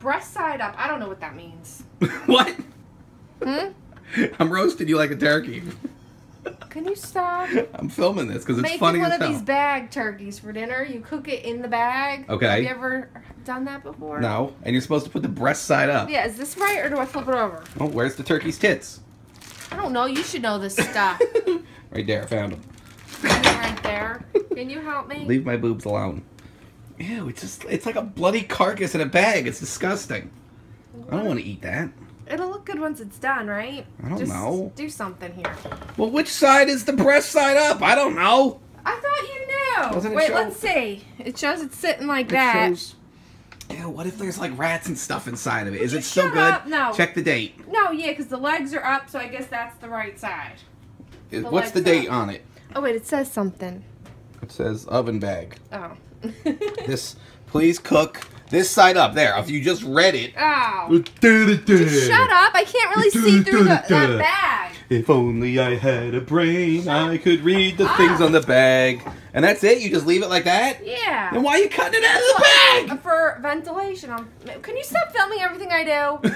Breast side up. I don't know what that means. What? Hmm? I'm roasting you like a turkey. Can you stop? I'm filming this because it's funny as hell. Making one of these bag turkeys for dinner. You cook it in the bag. Okay. Have you ever done that before? No. And you're supposed to put the breast side up. Yeah. Is this right or do I flip it over? Oh, where's the turkey's tits? I don't know. You should know this stuff. Right there. I found them. Right there. Can you help me? Leave my boobs alone. Ew. It's just. It's like a bloody carcass in a bag. It's disgusting. What? I don't want to eat that. It'll look good once it's done, right? I don't know. Do something here. Well, which side is the breast side up? I don't know. I thought you knew. Doesn't it show? Let's see. It shows it's sitting like that. Shows... Ew, what if there's like rats and stuff inside of it? Is it still good? Up? No. Check the date. No, yeah, because the legs are up, so I guess that's the right side. What's the date on it? Oh, wait, it says something. It says oven bag. Oh. This, please cook. This side up, there. If you just read it. Oh. Just shut up. I can't really see through that bag. If only I had a brain, I could read the things on the bag. And that's it? You just leave it like that? Yeah. Then why are you cutting it out of the bag? For ventilation. Can you stop filming everything I do?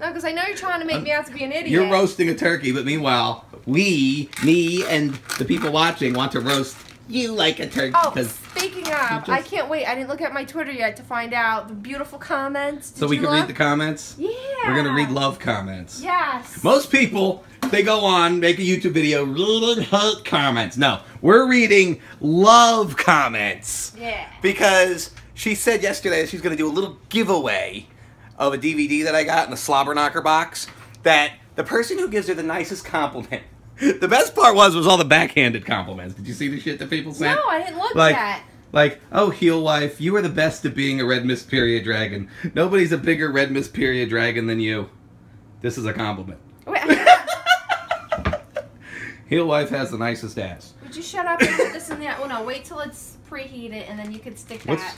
No, because I know you're trying to make me out to be an idiot. You're roasting a turkey, but meanwhile, me, and the people watching want to roast you like a turkey. Oh, speaking of, I can't wait. I didn't look at my Twitter yet to find out the beautiful comments. So we can read the comments? Yeah. We're going to read love comments. Yes. Most people, they go on, make a YouTube video, read hate comments. No, we're reading love comments. Yeah. Because she said yesterday that she's going to do a little giveaway of a DVD that I got in a slobber knocker box that the person who gives her the nicest compliment. The best part was all the backhanded compliments. Did you see the shit that people said? No, I didn't look at that. Like, oh, Heel Wife, you are the best at being a Red Mist Period Dragon. Nobody's a bigger Red Mist Period Dragon than you. This is a compliment. Heel Wife has the nicest ass. Would you shut up and put this in the... Well, no, wait till it's preheated and then you can stick that...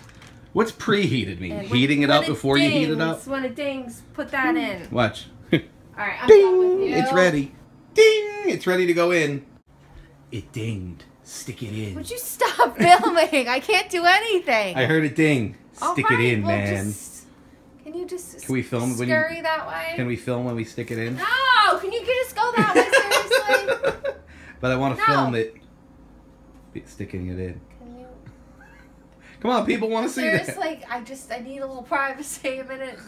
What's preheated mean? Heating it up before you heat it up? When it dings, put that in. Watch. All right, I'm done with you. It's ready. Ding! It's ready to go in. It dinged. Stick it in. Would you stop filming? I can't do anything. I heard it ding. Stick it in, man. Can you just scurry that way? Can we film when we stick it in? No! Can you just go that way, seriously? But I want to film it. Sticking it in. Can you? Come on, people want to see that. Seriously, I need a little privacy a minute.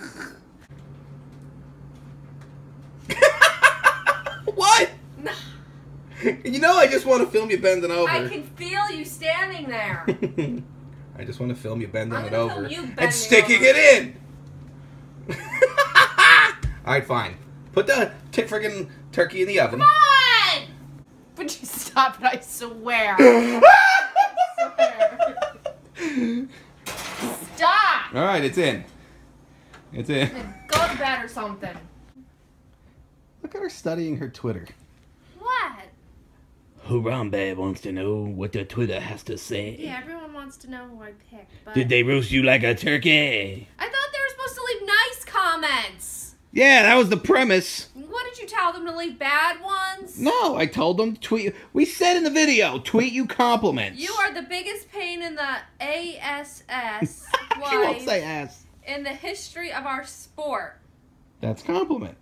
What? No. You know I just want to film you bending over. I can feel you standing there. I just want to film you bending it over and sticking it in. Alright, fine. Put the friggin' turkey in the oven. Come on! Would you stop it? I swear. Stop! Alright, it's in. It's in. Go to bed or something. Look at her studying her Twitter. What? Harambe wants to know what the Twitter has to say. Yeah, everyone wants to know who I picked, but... Did they roast you like a turkey? I thought they were supposed to leave nice comments. Yeah, that was the premise. What, did you tell them to leave bad ones? No, I told them to tweet... We said in the video, tweet you compliments. You are the biggest pain in the ASS She won't say ass. In the history of our sport. That's compliment.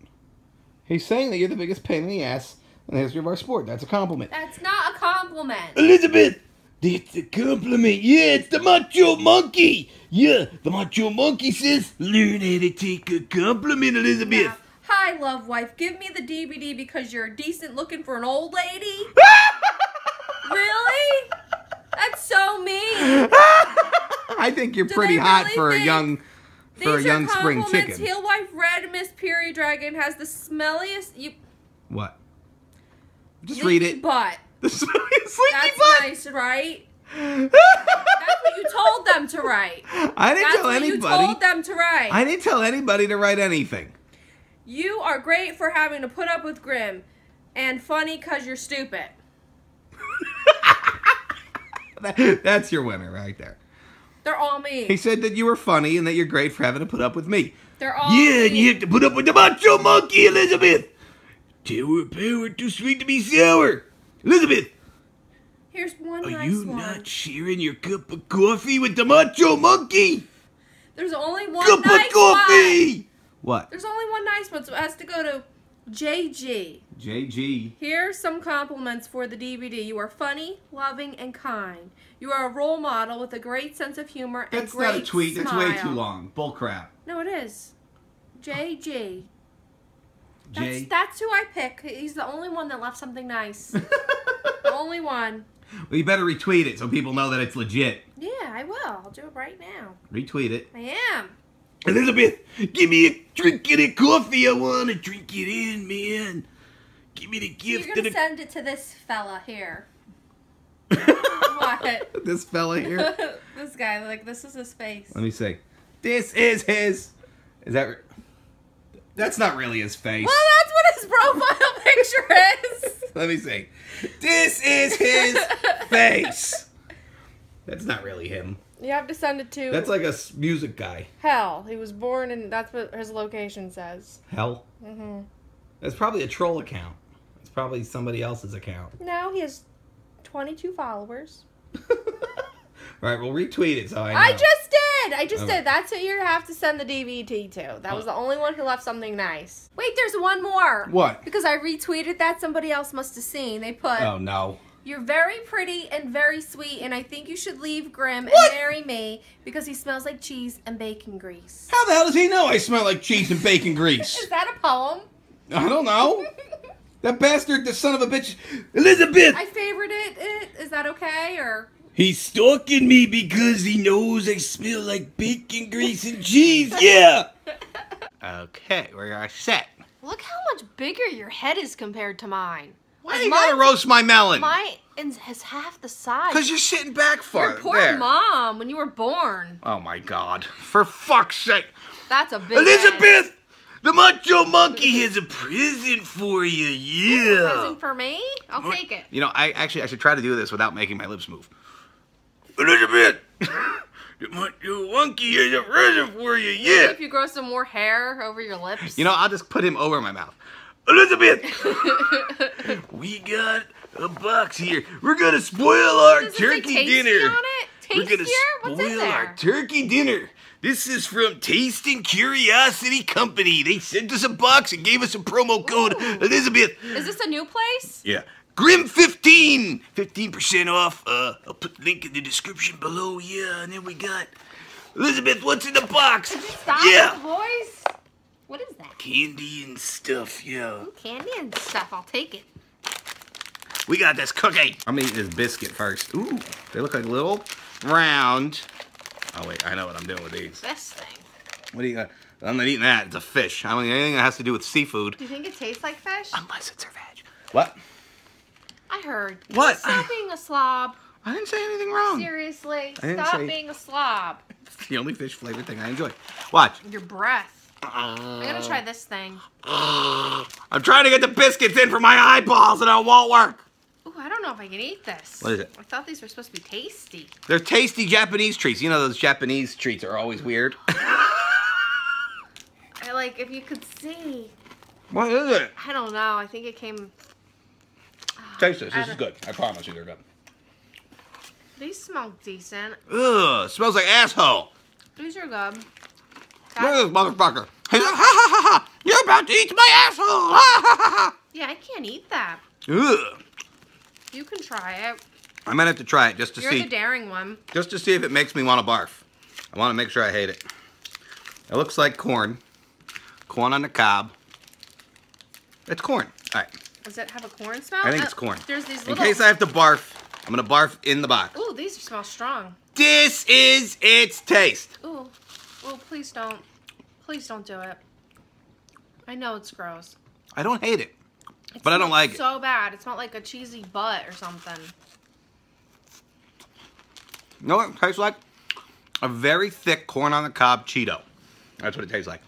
He's saying that you're the biggest pain in the ass in the history of our sport. That's a compliment. That's not a compliment. Elizabeth, it's a compliment. Yeah, it's the Macho Monkey. Yeah, the Macho Monkey says, learn how to take a compliment, Elizabeth. Now, hi, love wife. Give me the DVD because you're decent looking for an old lady. Really? That's so mean. I think you're pretty hot for a young... For a young spring chicken. Heel Wife Red Mist Period Dragon has the smelliest. What? Just read it. Butt. The smelliest leaky butt. That's nice, right? That's what you told them to write. I didn't tell anybody. That's what you told them to write. I didn't tell anybody to write anything. You are great for having to put up with Grim, and funny because you're stupid. That's your winner right there. They're all mean. He said that you were funny and that you're great for having to put up with me. They're all mean. Yeah, and you have to put up with the Macho Monkey, Elizabeth. Tower power, too sweet to be sour. Elizabeth. Here's one nice one. Are you not sharing your cup of coffee with the Macho Monkey? There's only one nice one. What? There's only one nice one, so it has to go to JG. JG. Here's some compliments for the DVD. You are funny, loving, and kind. You are a role model with a great sense of humor and great smile. That's not a tweet. That's way too long. Bull crap. No, it is. JG. That's who I pick. He's the only one that left something nice. The only one. Well, you better retweet it so people know that it's legit. Yeah, I will. I'll do it right now. Retweet it. I am. Elizabeth, give me a drink of the coffee. I want to drink it in, man. Give me the gift. You're going to send it to this fella here. What? This fella here? This guy, like, this is his face. Let me see. This is his. Is that... That's not really his face. Well, that's what his profile picture is. Let me see. This is his face. That's not really him. You have to send it to... That's like a music guy. Hell. He was born in... That's what his location says. Hell? Mm-hmm. That's probably a troll account. It's probably somebody else's account. No, he has 22 followers. All right, well, retweet it so I know. I just did! I just did. That's who you have to send the DVD to. That was the only one who left something nice. Wait, there's one more. What? Because I retweeted that. Somebody else must have seen. They put... Oh, no. You're very pretty and very sweet, and I think you should leave Grim and marry me because he smells like cheese and bacon grease. How the hell does he know I smell like cheese and bacon grease? Is that a poem? I don't know. That bastard, the son of a bitch, Elizabeth. I favorited it. Is that okay? Or he's stalking me because he knows I smell like bacon grease and cheese. Yeah. Okay, we are set. Look how much bigger your head is compared to mine. Why are you gonna roast my melon? Mine is half the size. Because you're sitting back for it. Your poor mom when you were born. Oh my God. For fuck's sake. That's a big Elizabeth! Head. The Macho Monkey has a present for you. Yeah. A present for me? I'll take it. You know, I should try to do this without making my lips move. Elizabeth! The Macho Monkey has a present for you. Yeah. If you grow some more hair over your lips. You know, I'll just put him over my mouth. Elizabeth, we got a box here. We're gonna spoil our turkey dinner. On it? We're gonna spoil our turkey dinner. This is from Taste and Curiosity Company. They sent us a box and gave us a promo code. Ooh. Elizabeth, is this a new place? Yeah, GRIM15, 15% off. I'll put the link in the description below. Yeah, and then we got Elizabeth. What's in the box? Stop his voice. What is that? Candy and stuff, yeah. Ooh, candy and stuff, I'll take it. We got this cookie. I'm gonna eat this biscuit first. Ooh, they look like little round. Oh wait, I know what I'm doing with these. This thing. What do you got? I'm not eating that, it's a fish. I don't mean anything that has to do with seafood. Do you think it tastes like fish? Unless it's a veg. What? I heard. What? Stop being a slob. I didn't say anything wrong. Seriously, stop being a slob. It's the only fish flavored thing I enjoy. Watch. Your breath. I'm gonna try this thing. I'm trying to get the biscuits in for my eyeballs and it won't work. Ooh, I don't know if I can eat this. What is it? I thought these were supposed to be tasty. They're tasty Japanese treats. You know those Japanese treats are always weird. I like, if you could see. What is it? I don't know. I think it came... Taste this. This is good. I promise you they're good. These smell decent. Ugh, smells like asshole. These are good. Look at this motherfucker. He's like, ha ha ha ha! You're about to eat my asshole! Ha ha ha ha! Yeah, I can't eat that. Ugh. You can try it. I might have to try it just to see. You're the daring one. Just to see if it makes me want to barf. I want to make sure I hate it. It looks like corn. Corn on the cob. It's corn. All right. Does it have a corn smell? I think it's corn. There's these little... In case I have to barf, I'm gonna barf in the box. Ooh, these smell strong. This is its taste. Ooh. Well, please don't. Please don't do it. I know it's gross. I don't hate it, but I don't like it. It's so bad. It's not like a cheesy butt or something. You know what it tastes like? A very thick corn on the cob Cheeto. That's what it tastes like.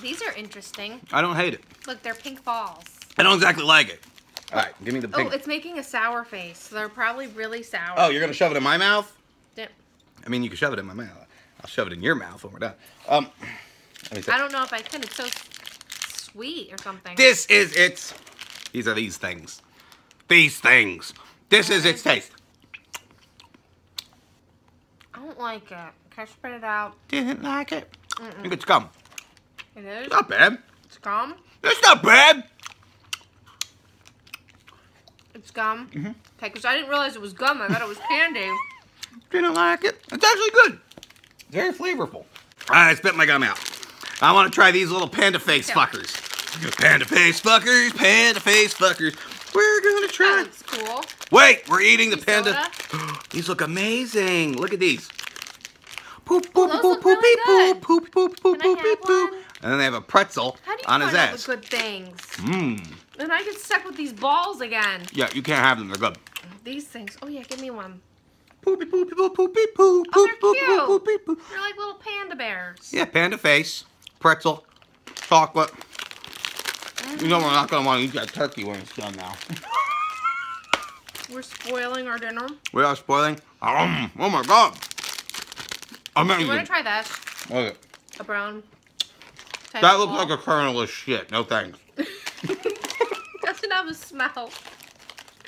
These are interesting. I don't hate it. Look, they're pink balls. I don't exactly like it. All right, give me the pink. Oh, it's making a sour face. So they're probably really sour. Oh, you're going to shove it in my mouth? Yeah. I mean, you can shove it in my mouth. I'll shove it in your mouth when we're done. I don't know if I can. It's so sweet or something. This is its... These are these things. These things. This is its taste. I don't didn't like it. Can I spit it out? Didn't like it? I think it's gum. It is? It's not bad. It's gum? It's not bad! It's gum? Mm-hmm. Okay, because I didn't realize it was gum. I thought it was candy. Didn't like it. It's actually good. Very flavorful. All right, I spit my gum out. I want to try these little panda face fuckers. Panda face fuckers, panda face fuckers. We're gonna try. That's cool. Wait, we're eating the panda. These look amazing. Look at these. Poop, poop, poop, poop, poop, poop, poop, poop, poop, poop. And then they have a pretzel on his ass. How do you find out the good things? Mmm. And I get stuck with these balls again. Yeah, you can't have them. They're good. These things. Oh yeah, give me one. Poopy poopy poop poopy poop poop poop poop poop poop. They're like little panda bears. Yeah, panda face, pretzel, chocolate. You know we're not gonna want to eat that turkey when it's done now. We're spoiling our dinner. We are spoiling. Oh my god! Amazing. You want to try this? Okay. A brown. That looks like a kernel of shit. No thanks. Doesn't have a smell.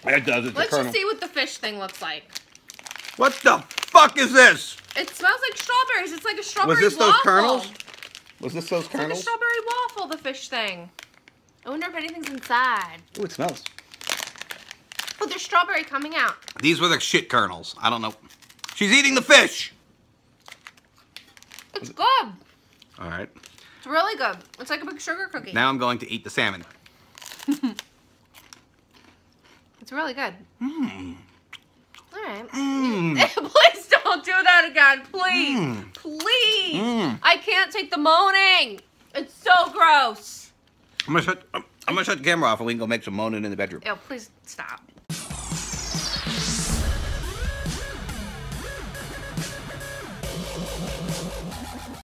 It does. It's Let's just see what the fish thing looks like. What the fuck is this? It smells like strawberries. It's like a strawberry waffle. Was this those kernels? Was this those kernels? It's like a strawberry waffle. The fish thing. I wonder if anything's inside. Ooh, it smells. Oh, there's strawberry coming out. These were the shit kernels. I don't know. She's eating the fish. It's good. All right. It's really good. It's like a big sugar cookie. Now I'm going to eat the salmon. It's really good. Mmm. All right. Mm. Please don't do that again. Please. Mm. Please. Mm. I can't take the moaning. It's so gross. I'm gonna shut the camera off and we can go make some moaning in the bedroom. Oh, please stop.